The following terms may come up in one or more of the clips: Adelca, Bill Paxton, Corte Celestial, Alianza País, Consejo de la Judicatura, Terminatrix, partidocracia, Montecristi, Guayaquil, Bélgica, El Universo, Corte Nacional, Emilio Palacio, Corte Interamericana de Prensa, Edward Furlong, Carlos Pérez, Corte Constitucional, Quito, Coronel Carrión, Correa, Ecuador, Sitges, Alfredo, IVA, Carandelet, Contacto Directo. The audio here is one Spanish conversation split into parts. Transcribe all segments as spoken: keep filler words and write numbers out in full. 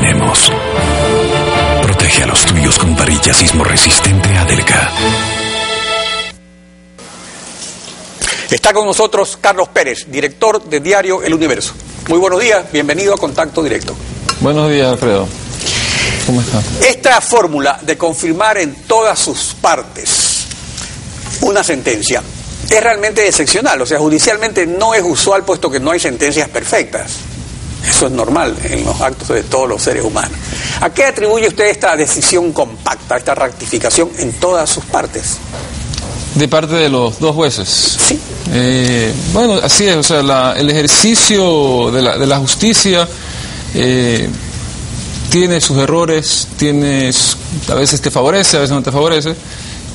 Tenemos. Protege a los tuyos con varilla sismo resistente Adelca. Está con nosotros Carlos Pérez, director de Diario El Universo. Muy buenos días, bienvenido a Contacto Directo. Buenos días, Alfredo. ¿Cómo está? Esta fórmula de confirmar en todas sus partes una sentencia es realmente excepcional, o sea, judicialmente no es usual, puesto que no hay sentencias perfectas. Eso es normal en los actos de todos los seres humanos. ¿A qué atribuye usted esta decisión compacta, esta rectificación en todas sus partes? De parte de los dos jueces. Sí. Eh, bueno, así es, o sea, la, el ejercicio de la, de la justicia eh, tiene sus errores, tiene, a veces te favorece, a veces no te favorece,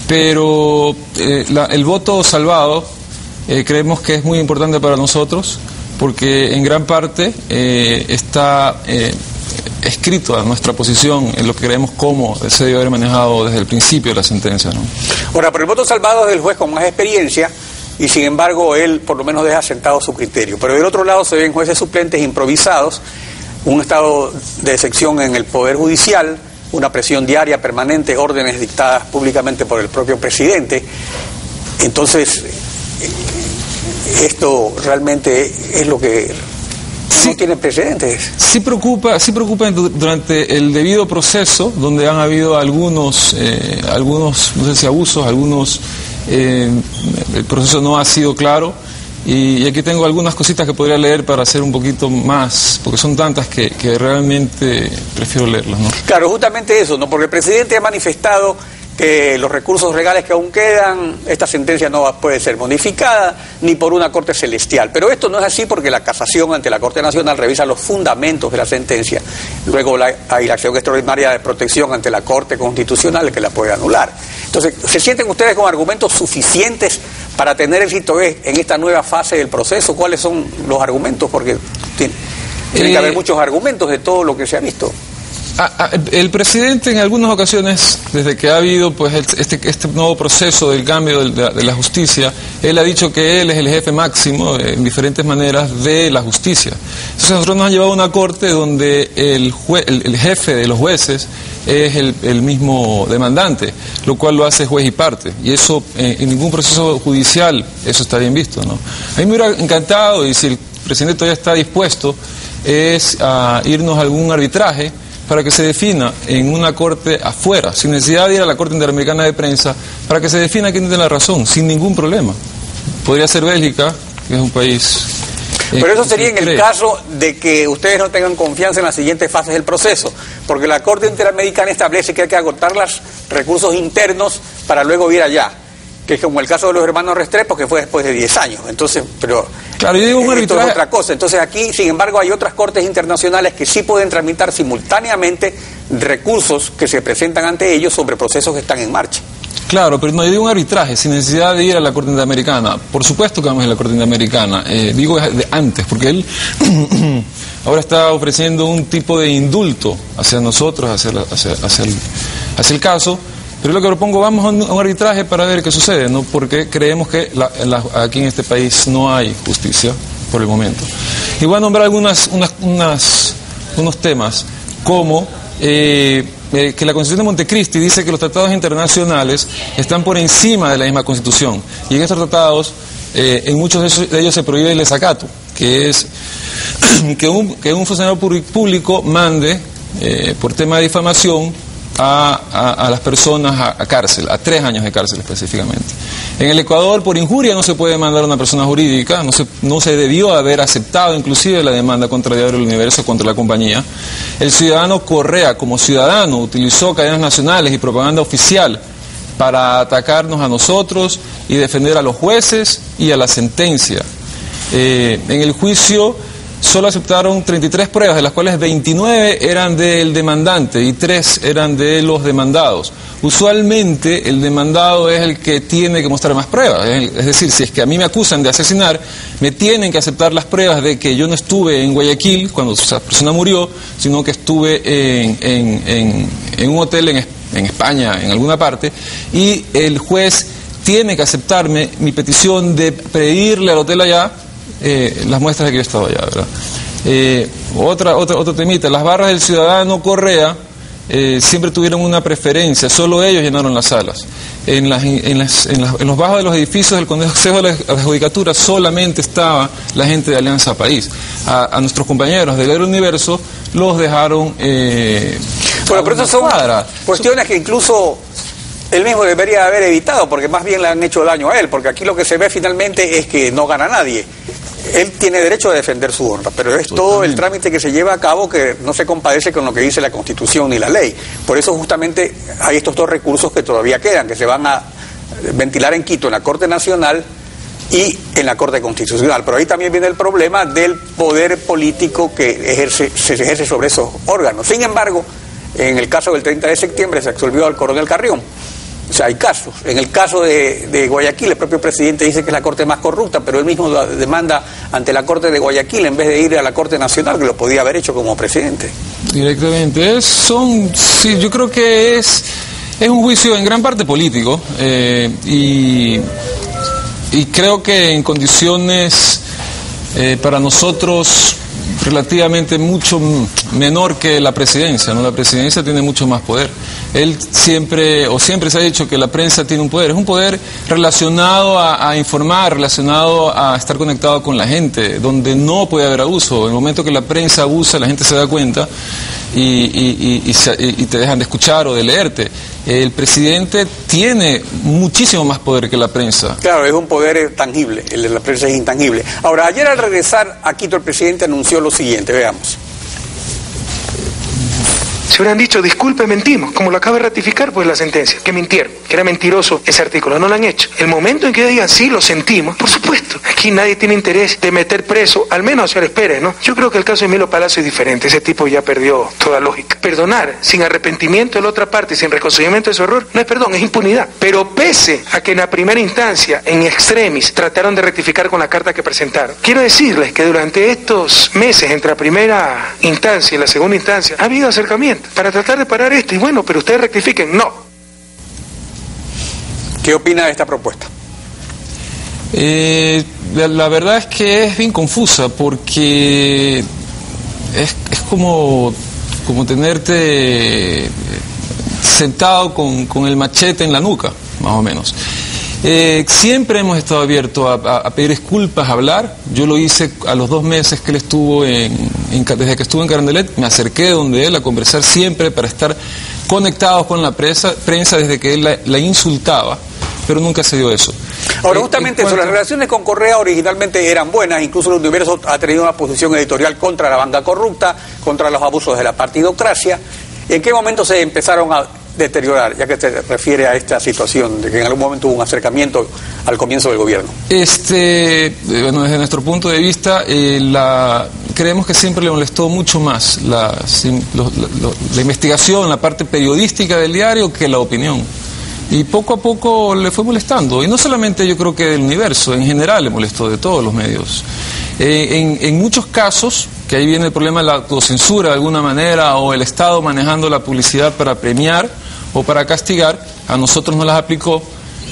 pero eh, la, el voto salvado eh, creemos que es muy importante para nosotros, porque en gran parte eh, está eh, escrito nuestra posición en lo que creemos cómo se debe haber manejado desde el principio de la sentencia, ¿no? Ahora, pero el voto salvado es del juez con más experiencia y sin embargo él por lo menos deja sentado su criterio. Pero del otro lado se ven jueces suplentes improvisados, un estado de excepción en el Poder Judicial, una presión diaria permanente, órdenes dictadas públicamente por el propio presidente. Entonces... esto realmente es lo que sí, no tiene precedentes. Sí preocupa, sí preocupa durante el debido proceso, donde han habido algunos, eh, algunos no sé si abusos, algunos eh, el proceso no ha sido claro. Y, y aquí tengo algunas cositas que podría leer para hacer un poquito más, porque son tantas que, que realmente prefiero leerlas, ¿no? Claro, justamente eso, ¿no? Porque el presidente ha manifestado que los recursos legales que aún quedan, esta sentencia no va, puede ser modificada ni por una Corte Celestial. Pero esto no es así, porque la casación ante la Corte Nacional revisa los fundamentos de la sentencia. Luego la, hay la acción extraordinaria de protección ante la Corte Constitucional que la puede anular. Entonces, ¿se sienten ustedes con argumentos suficientes para tener éxito en esta nueva fase del proceso? ¿Cuáles son los argumentos? Porque tiene, tiene que haber muchos argumentos de todo lo que se ha visto. Ah, ah, el presidente en algunas ocasiones, desde que ha habido pues este, este nuevo proceso del cambio de la, de la justicia, él ha dicho que él es el jefe máximo, en diferentes maneras, de la justicia. Entonces nosotros nos han llevado a una corte donde el, jue, el, el jefe de los jueces es el, el mismo demandante, lo cual lo hace juez y parte, y eso en, en ningún proceso judicial eso está bien visto, ¿no? A mí me hubiera encantado, y si el presidente todavía está dispuesto, es a irnos a algún arbitraje para que se defina en una corte afuera, sin necesidad de ir a la Corte Interamericana de Prensa, para que se defina quién tiene la razón, sin ningún problema. Podría ser Bélgica, que es un país... Eh, Pero eso sería en el caso de que ustedes no tengan confianza en las siguientes fases del proceso, porque la Corte Interamericana establece que hay que agotar los recursos internos para luego ir allá, que es como el caso de los hermanos Restrepo, que fue después de diez años. Entonces, pero claro, yo digo un arbitraje... esto es otra cosa. Entonces aquí, sin embargo, hay otras cortes internacionales que sí pueden tramitar simultáneamente recursos que se presentan ante ellos sobre procesos que están en marcha. Claro, pero no, yo digo un arbitraje sin necesidad de ir a la Corte Interamericana. Por supuesto que vamos a la Corte Interamericana, eh, digo de antes, porque él ahora está ofreciendo un tipo de indulto hacia nosotros, hacia, la, hacia, hacia, el, hacia el caso. Pero lo que propongo, vamos a un arbitraje para ver qué sucede, ¿no? Porque creemos que la, la, aquí en este país no hay justicia por el momento. Y voy a nombrar algunas, unas, unas, unos temas, como eh, eh, que la Constitución de Montecristi dice que los tratados internacionales están por encima de la misma Constitución. Y en estos tratados, eh, en muchos de ellos, de ellos se prohíbe el desacato, que es que un, que un funcionario público mande eh, por tema de difamación A, a, a las personas a, a cárcel, a tres años de cárcel específicamente. En el Ecuador, por injuria no se puede mandar a una persona jurídica, no se, no se debió haber aceptado inclusive la demanda contra Diario del Universo, contra la compañía. El ciudadano Correa, como ciudadano, utilizó cadenas nacionales y propaganda oficial para atacarnos a nosotros y defender a los jueces y a la sentencia. Eh, en el juicio solo aceptaron treinta y tres pruebas, de las cuales veintinueve eran del demandante y tres eran de los demandados. Usualmente el demandado es el que tiene que mostrar más pruebas, es decir, si es que a mí me acusan de asesinar, me tienen que aceptar las pruebas de que yo no estuve en Guayaquil cuando esa persona murió, sino que estuve en, en, en, en un hotel en, en España, en alguna parte, y el juez tiene que aceptarme mi petición de pedirle al hotel allá Eh, las muestras de que yo he estado allá, ¿verdad? Eh, otra, otra, otro temita, las barras del ciudadano Correa eh, siempre tuvieron una preferencia, solo ellos llenaron las salas. En, las, en, las, en, las, en los bajos de los edificios del Consejo de la Judicatura solamente estaba la gente de Alianza País. A, a nuestros compañeros del El Universo los dejaron... Eh, bueno, pero eso son cuadra. Cuestiones que incluso él mismo debería haber evitado, porque más bien le han hecho daño a él, porque aquí lo que se ve finalmente es que no gana nadie. Él tiene derecho a defender su honra, pero es todo el trámite que se lleva a cabo que no se compadece con lo que dice la Constitución ni la ley. Por eso justamente hay estos dos recursos que todavía quedan, que se van a ventilar en Quito, en la Corte Nacional y en la Corte Constitucional. Pero ahí también viene el problema del poder político que ejerce, se ejerce sobre esos órganos. Sin embargo, en el caso del treinta de septiembre se absolvió al coronel Carrión. O sea, hay casos. En el caso de, de Guayaquil, el propio presidente dice que es la corte más corrupta, pero él mismo la demanda ante la corte de Guayaquil en vez de ir a la Corte Nacional, que lo podía haber hecho como presidente. Directamente. Es, son, sí, yo creo que es, es un juicio en gran parte político eh, y, y creo que en condiciones eh, para nosotros relativamente mucho menor que la presidencia, ¿no? La presidencia tiene mucho más poder. Él siempre, o siempre se ha dicho que la prensa tiene un poder, es un poder relacionado a, a informar, relacionado a estar conectado con la gente, donde no puede haber abuso. En el momento que la prensa abusa, la gente se da cuenta y, y, y, y, se, y te dejan de escuchar o de leerte. El presidente tiene muchísimo más poder que la prensa. Claro, es un poder tangible, el de la prensa es intangible. Ahora, ayer al regresar a Quito, el presidente anunció lo siguiente, veamos. Se hubieran dicho, disculpe, mentimos, como lo acaba de ratificar pues la sentencia, que mintieron, que era mentiroso ese artículo, no lo han hecho. El momento en que digan, sí, lo sentimos, por supuesto, aquí nadie tiene interés de meter preso, al menos a señor Pérez, ¿no? Yo creo que el caso de Emilio Palacio es diferente, ese tipo ya perdió toda lógica. Perdonar sin arrepentimiento de la otra parte, sin reconocimiento de su error, no es perdón, es impunidad. Pero pese a que en la primera instancia, en extremis, trataron de rectificar con la carta que presentaron, quiero decirles que durante estos meses, entre la primera instancia y la segunda instancia, ha habido acercamiento para tratar de parar esto, y bueno, pero ustedes rectifiquen, no. ¿Qué opina de esta propuesta? Eh, la, la verdad es que es bien confusa, porque es, es como, como tenerte sentado con, con el machete en la nuca, más o menos. Eh, siempre hemos estado abiertos a, a, a pedir disculpas, a hablar. Yo lo hice a los dos meses que él estuvo en, en, desde que estuvo en Carandelet, me acerqué donde él a conversar siempre para estar conectados con la prensa, prensa desde que él la, la insultaba, pero nunca se dio eso. Ahora, justamente eh, eso, cuanto... las relaciones con Correa originalmente eran buenas, incluso El Universo ha tenido una posición editorial contra la banca corrupta, contra los abusos de la partidocracia. ¿En qué momento se empezaron a deteriorar, ya que se refiere a esta situación de que en algún momento hubo un acercamiento al comienzo del gobierno? Este, bueno, desde nuestro punto de vista, eh, la, creemos que siempre le molestó mucho más la, la, la, la investigación, la parte periodística del diario, que la opinión. Y poco a poco le fue molestando. Y no solamente yo creo que del Universo, en general le molestó, de todos los medios. Eh, en, en muchos casos, que ahí viene el problema de la autocensura de alguna manera, o el Estado manejando la publicidad para premiar o para castigar, a nosotros nos las aplicó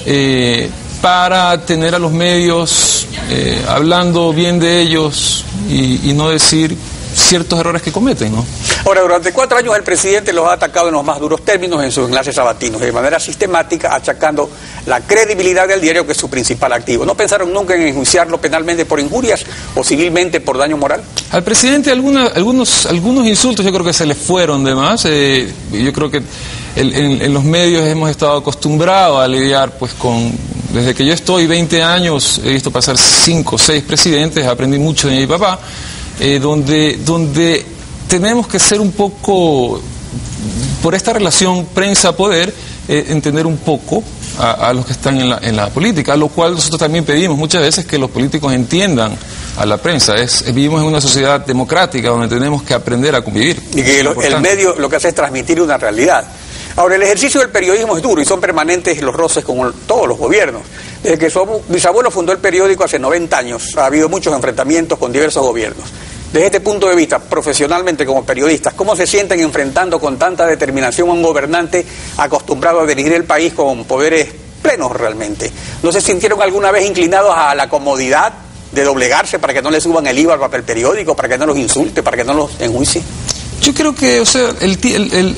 eh, para tener a los medios eh, hablando bien de ellos y, y no decir ciertos errores que cometen, ¿no? Ahora, durante cuatro años el presidente los ha atacado en los más duros términos en sus enlaces sabatinos, de manera sistemática, achacando la credibilidad del diario, que es su principal activo. ¿No pensaron nunca en enjuiciarlo penalmente por injurias o civilmente por daño moral? Al presidente alguna, algunos, algunos insultos yo creo que se le fueron de más. Eh, yo creo que el, en, en los medios hemos estado acostumbrados a lidiar pues con... Desde que yo estoy veinte años, he visto pasar cinco o seis presidentes, aprendí mucho de mi papá. Eh, donde, donde tenemos que ser un poco, por esta relación prensa-poder, eh, entender un poco a, a los que están en la, en la política, a lo cual nosotros también pedimos muchas veces que los políticos entiendan a la prensa. Es, vivimos en una sociedad democrática donde tenemos que aprender a convivir. Y que el, el medio lo que hace es transmitir una realidad. Ahora, el ejercicio del periodismo es duro y son permanentes los roces con todos los gobiernos. Desde que su bisabuelo fundó el periódico hace noventa años, ha habido muchos enfrentamientos con diversos gobiernos. Desde este punto de vista, profesionalmente como periodistas, ¿cómo se sienten enfrentando con tanta determinación a un gobernante acostumbrado a dirigir el país con poderes plenos realmente? ¿No se sintieron alguna vez inclinados a la comodidad, de doblegarse para que no le suban el I V A al papel periódico, para que no los insulte, para que no los enjuicie? Yo creo que, o sea, el, el, el,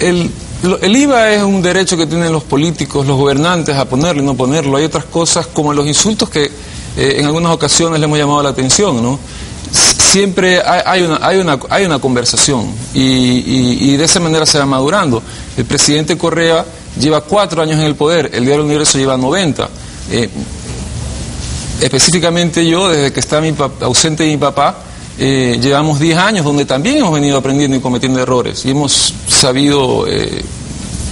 el, el I V A es un derecho que tienen los políticos, los gobernantes, a ponerlo y no ponerlo. Hay otras cosas como los insultos que eh, en algunas ocasiones le hemos llamado la atención, ¿no? Siempre hay, hay, una, hay, una, hay una conversación y, y, y de esa manera se va madurando. El presidente Correa lleva cuatro años en el poder, el diario El Universo lleva noventa. Eh, específicamente yo, desde que está mi pap- ausente mi papá, eh, llevamos diez años donde también hemos venido aprendiendo y cometiendo errores y hemos sabido eh,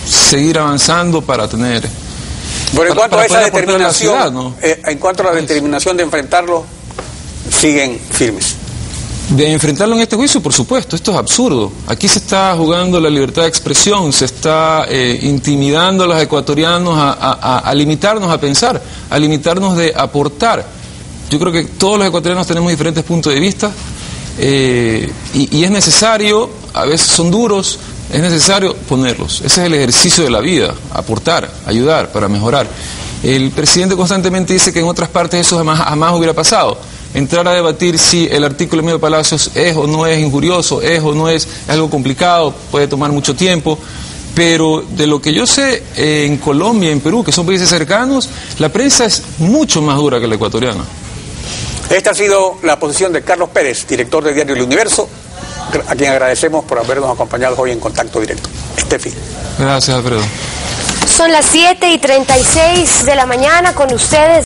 seguir avanzando para tener... Pero en cuanto para, para a esa determinación, ciudad, ¿no? eh, en cuanto a la determinación de enfrentarlo, siguen firmes. De enfrentarlo en este juicio, por supuesto, esto es absurdo. Aquí se está jugando la libertad de expresión, se está eh, intimidando a los ecuatorianos a, a, a, a limitarnos a pensar, a limitarnos de aportar. Yo creo que todos los ecuatorianos tenemos diferentes puntos de vista eh, y, y es necesario, a veces son duros, es necesario ponerlos. Ese es el ejercicio de la vida, aportar, ayudar para mejorar. El presidente constantemente dice que en otras partes eso jamás, jamás hubiera pasado. Entrar a debatir si el artículo de Emilio Palacio es o no es injurioso, es o no es, es algo complicado, puede tomar mucho tiempo, pero de lo que yo sé, eh, en Colombia, en Perú, que son países cercanos, la prensa es mucho más dura que la ecuatoriana. Esta ha sido la posición de Carlos Pérez, director del diario El Universo, a quien agradecemos por habernos acompañado hoy en Contacto Directo. Estefi. Gracias, Alfredo. Son las siete y treinta y seis de la mañana con ustedes.